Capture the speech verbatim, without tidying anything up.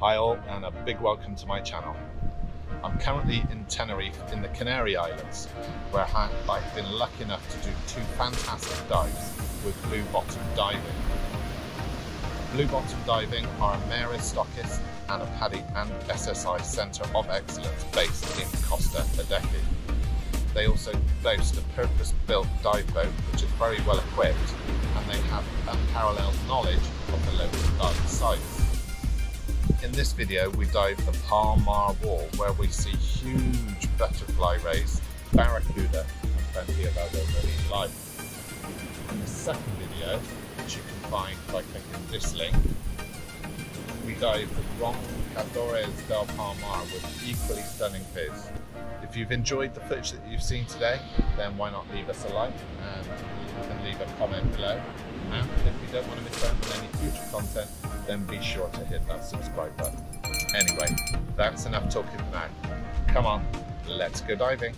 Hi all, and a big welcome to my channel. I'm currently in Tenerife in the Canary Islands, where I've been lucky enough to do two fantastic dives with Blue Bottom Diving. Blue Bottom Diving are a Mares stockist and a PADI and S S I Centre of Excellence based in Costa Adeje. They also boast a purpose-built dive boat which is very well equipped, and they have unparalleled knowledge of the local dive sites. In this video we dive the Palmar Wall, where we see huge butterfly rays, barracuda and plenty of other marine life. In the second video, which you can find by clicking this link, we dive the Roncadores del Palmar with equally stunning fish. If you've enjoyed the footage that you've seen today, then why not leave us a like, and you can leave a comment below. And if you don't want to miss out on any future content, then be sure to hit that subscribe button. Anyway, that's enough talking for now. Come on, let's go diving.